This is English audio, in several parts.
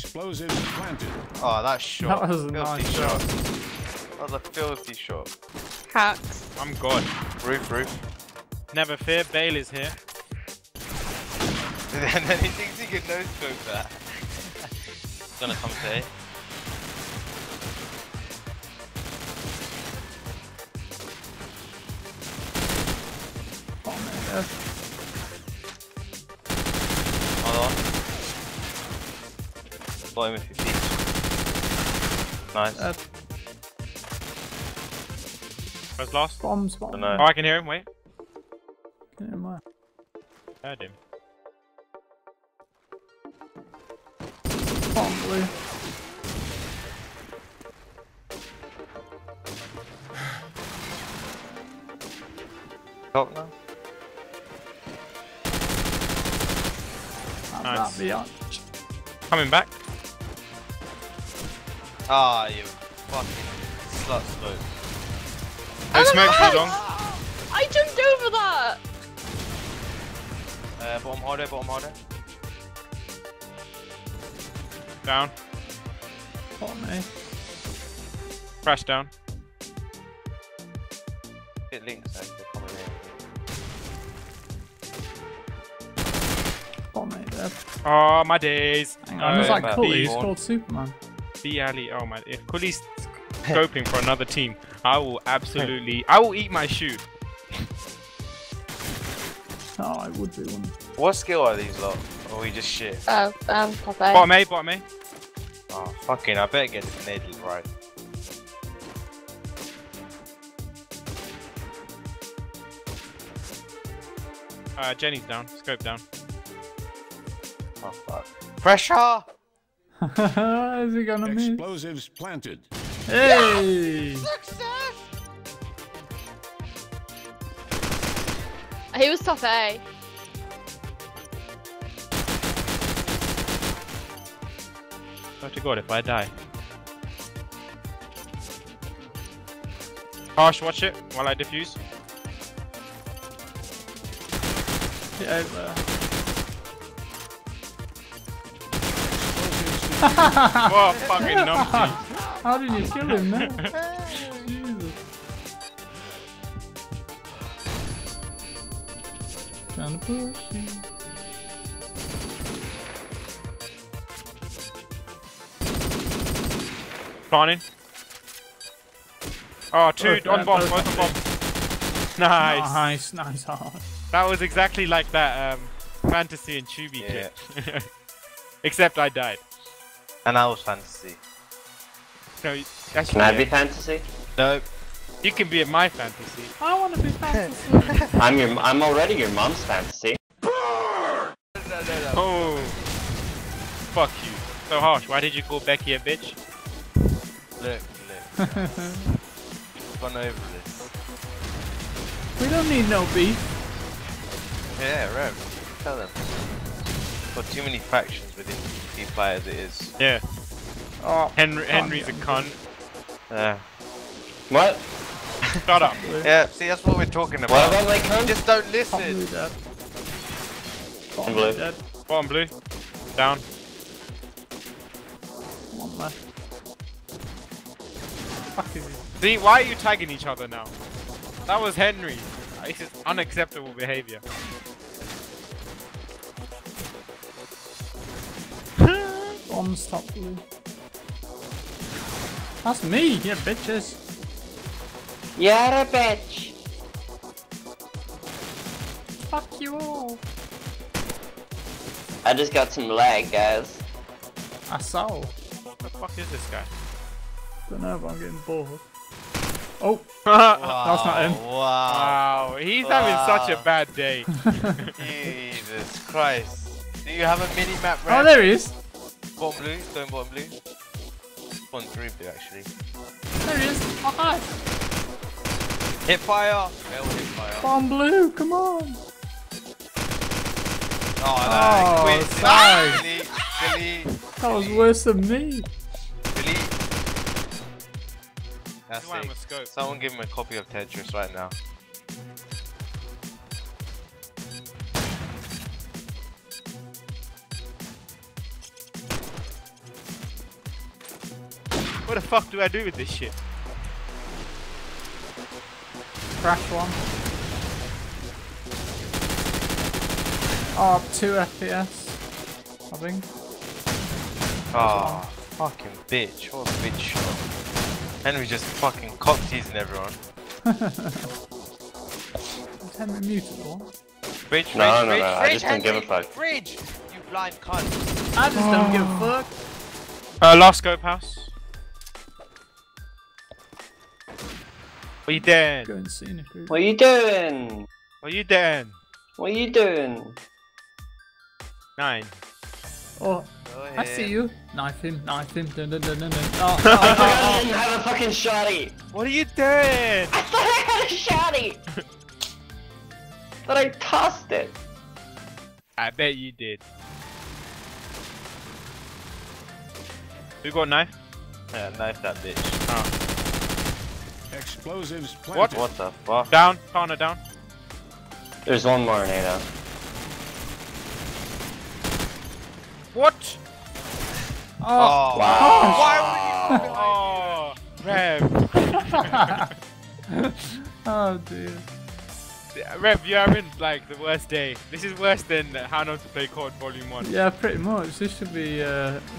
Explosives planted. Oh, that's shot. That was a nice shot. That was a filthy shot. Hacks. I'm gone. Roof, roof. Never fear, Bailey's here. And then he thinks he can no-scope that. He's gonna come to A. Hold on. Blow him if he peeks. Nice. Where's last? Bombs, bombs. I don't know. Oh, I can hear him, wait. Can hear him where? I heard him. Bomb blue. Top now? Nice. Coming back. Ah, you fucking slut smoke. No smoke, Pudong. I jumped over that. Bottom harder, bottom harder. Down. Bottom A. Crash down. It links actually. Oh my days! Hang on, it's like Cooley's called Superman. B alley. Oh my! If Cooley's scoping for another team, I will absolutely. I will eat my shoe. Oh, I would do one. What skill are these lot? Or are we just shit? Bottom A, bottom A. Oh fucking! I better get this nade right. Jenny's down. Scope down. Oh, fuck. Pressure! Is he gonna miss? Explosives planted. Hey! Yes! Success! He was top A. Swear to God, if I die. Harsh, watch it while I defuse. Get over. What a fucking numpty. How did you kill him, man? Jesus. Trying to push you. Planning. Oh, two on bomb, both on bomb. Nice. Nice, nice. That was exactly like that fantasy and Chubby kit. Except I died. And I was fantasy. No, that's can I be fantasy? No. You can be in my fantasy. I want to be fantasy. I'm already your mom's fantasy. No. Oh. Fuck you. So harsh. Why did you call Becky a bitch? Look. I've gone over this. We don't need no beef. Yeah, right. Tell them. Got too many factions within T players it is. Yeah. Oh, Henry's a cunt. What? Shut up. Yeah, see that's what we're talking about. What about they cunt? Just don't listen. Bottom blue. Dead. Bottom blue. Down. One left. Fuck is he? See, why are you tagging each other now? That was Henry. This is unacceptable behaviour. Stop blue. That's me, you bitches. You're a bitch. Fuck you all. I just got some lag, guys. I saw. What the fuck is this guy? Don't know, but I'm getting bored. Oh, wow, that's not him. Wow, he's having such a bad day. Jesus Christ. Do you have a mini map? Right? Oh, there he is. Bottom blue, stone bottom blue. Spawn through blue actually. There he is! Oh hi! Hit fire! Hell hit fire. Bottom blue, come on! Oh no, quit! No. Delete! That was worse than me! Delete! That's it. Someone give him a copy of Tetris right now. What the fuck do I do with this shit? Crash one. Oh, 2 FPS, I think. Oh, fucking bitch. What a bitch shot. Henry just fucking cock-teasing everyone. Is Henry muted or? Bridge, no, no, no, I just don't give a fuck. Bridge! You blind cunt. I just don't give a fuck. Last scope house. What you doing? Go and see Nick. What you doing? What you doing? What you doing? 9. Oh, I see you. Knife him, knife him. Dun, dun, dun, dun, dun. Oh, oh, I didn't have a fucking shotty. What are you doing? I thought I had a shotty. But I tossed it. I bet you did. Who got a knife? Yeah, knife that bitch. Oh. Explosives planted. What? What the fuck? Down, corner down. There's one more NATO. What? Oh, oh wow. Why would you? Oh, Rev. Oh dear. Rev, you're having like the worst day. This is worse than How Not to Play COD Volume 1. Yeah, pretty much. This should be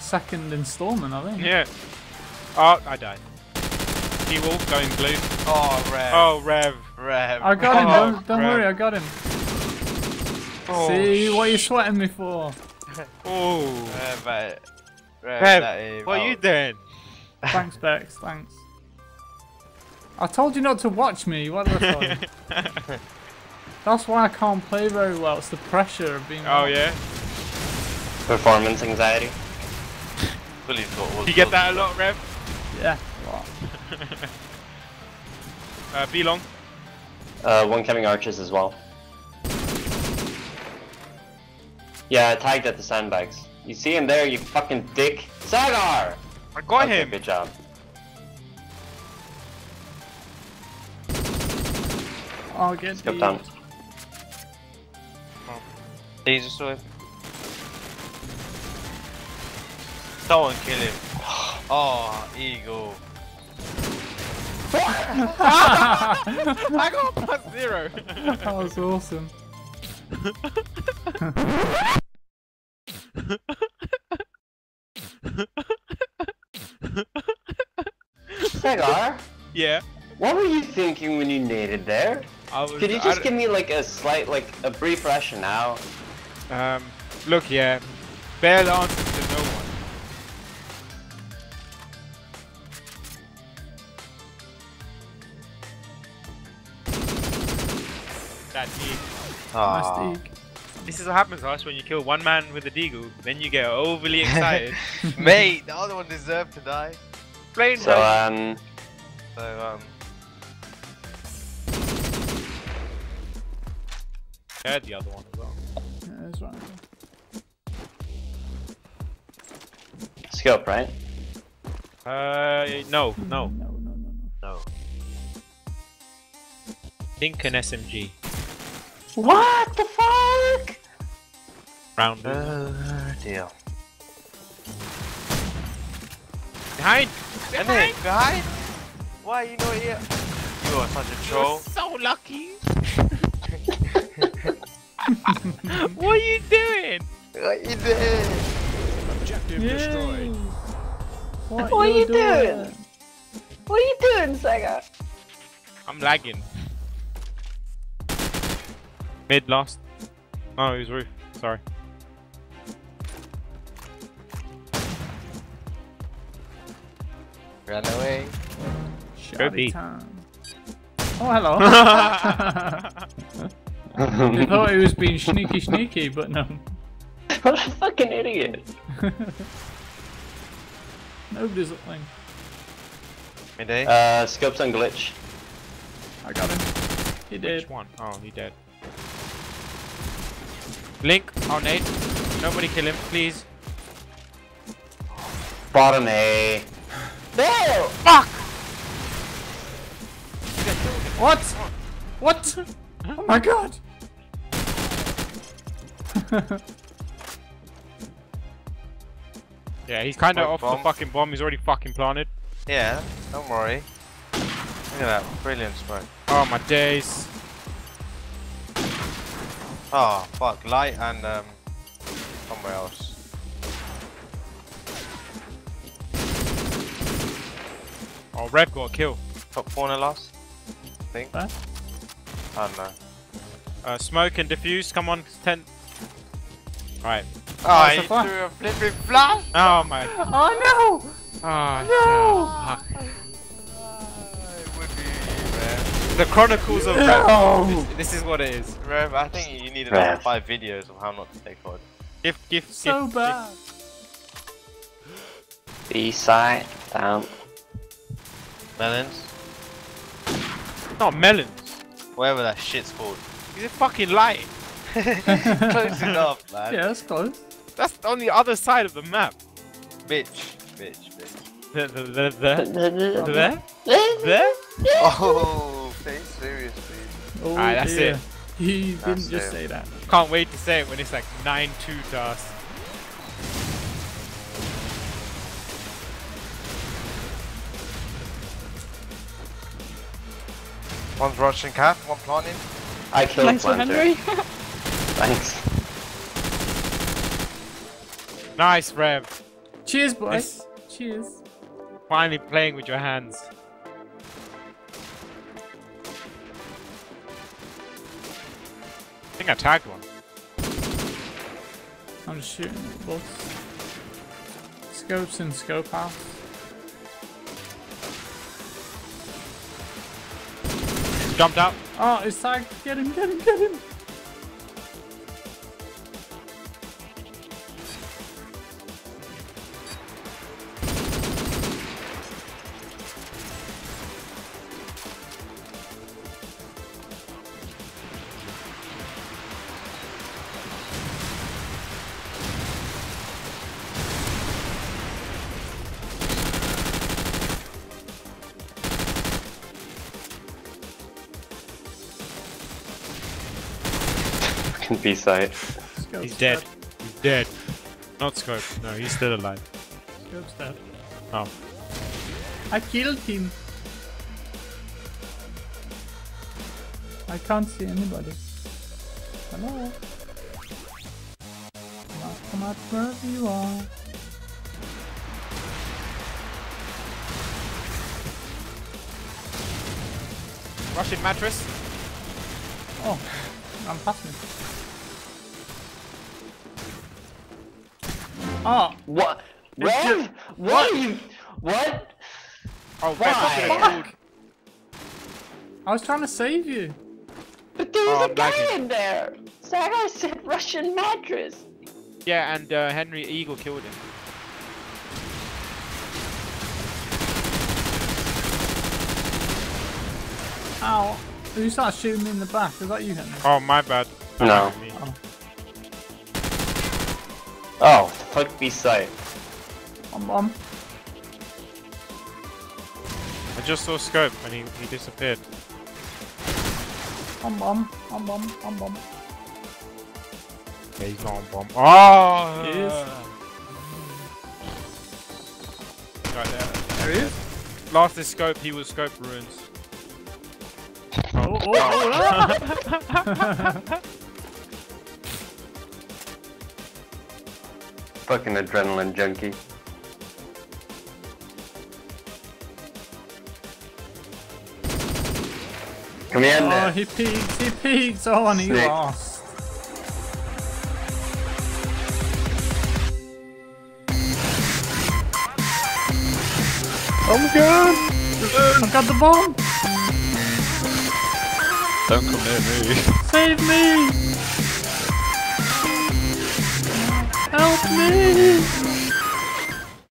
second installment, I think. Yeah. Oh, I died. T-Wolf going blue. Oh, Rev. Oh, Rev. Rev. I got him, oh, don't worry, I got him. Oh, see, what are you sweating me for? Oh. Rev, what are you doing? Thanks, Bex, thanks. I told you not to watch me, what did I tell you? That's why I can't play very well, it's the pressure of being... Oh, yeah? Performance anxiety. You get that a lot, Rev? Yeah, a lot. B long. One coming archers as well. Yeah, I tagged at the sandbags. You see him there, you fucking dick. Sagar! I got him! Good job. I'll get these. Skip down. These are so... Someone kill him. Oh, Eagle. I got +0. That was awesome. Sagar? Yeah? What were you thinking when you naded there? Could you just give me like a slight, like a brief rationale? Look, yeah, bare answers to no one. That deagle. Nice deagle. This is what happens, Harsh, when you kill one man with a deagle, then you get overly excited. Mate, the other one deserved to die. Plain I had the other one as well. Yeah, that's right. Scope, right? No, no. No. Think an SMG. What the fuck? Round. Deal. Behind! Behind! Why are you not here? You are such a troll. You're so lucky! What are you doing? What are you doing? Objective destroyed. What are you doing? What are you doing, Saga? I'm lagging. Mid last. Oh, he was roof. Sorry. Run away. Shotty time. Oh, hello. I thought he was being sneaky, but no. What a fucking idiot! Nobody's looking. Midday? Scope's on glitch. I got him. He did. Which one? Oh, he dead. Link, oh nade. Nobody kill him, please. Bottom A. There! Fuck! What? What? Oh my god! Yeah, he's kind of off the fucking bomb. He's already fucking planted. Yeah, don't worry. Look at that, brilliant smoke. Oh my days. Oh fuck, light and somewhere else. Oh, Rev got a kill. Top corner last, I think. Huh? I don't know. Smoke and diffuse, come on, 10. Alright. Oh, he threw a flipping flash! Oh my. Oh no! Oh no! Fuck. It would be Rev. The Chronicles of Rev. No. This is what it is. Rev, I think you need another 5 videos of how not to take COD. Gift, so gift, bad. B-side, down. Melons? Not melons. Whatever that shit's called. He's a fucking light. Close enough, man. Yeah, that's close. That's on the other side of the map. Bitch. There? There? Oh, face, seriously. Oh, alright, that's dear. It. He didn't that's just it. Say that. Can't wait to say it when it's like 9-2 to us. One's rushing cap, one planting. I killed planter. Henry. Thanks. Nice, Rev. Cheers, boys. Nice. Cheers. Finally playing with your hands. I think I tagged one. I'm shooting both. Scopes and scope out. Jumped out. Oh, it's tagged. Get him. B-side. He's dead. Not scope. No, he's still alive. Scope's dead. Oh. I killed him. I can't see anybody. Hello? Come out wherever you are. Russian mattress. Oh, I'm passing. Oh, what? Rev? What? Oh, fuck! I was trying to save you. But there was a guy in there. Sags said Russian mattress. Yeah, and Henry Eagle killed him. Ow! You started shooting me in the back. Is that you, Henry? Oh, my bad. No. Oh, fuck B side. I'm. I just saw scope and he disappeared. I'm bomb. Yeah, he's not on bomb. Oh! He is. Right there. There he is. Last this scope, he was scope ruins. Oh. Fucking adrenaline junkie. Come here, Nick. Oh, he peeks. Oh, and he lost. Oh my god! I got the bomb! Don't come near me. Save me! Help me!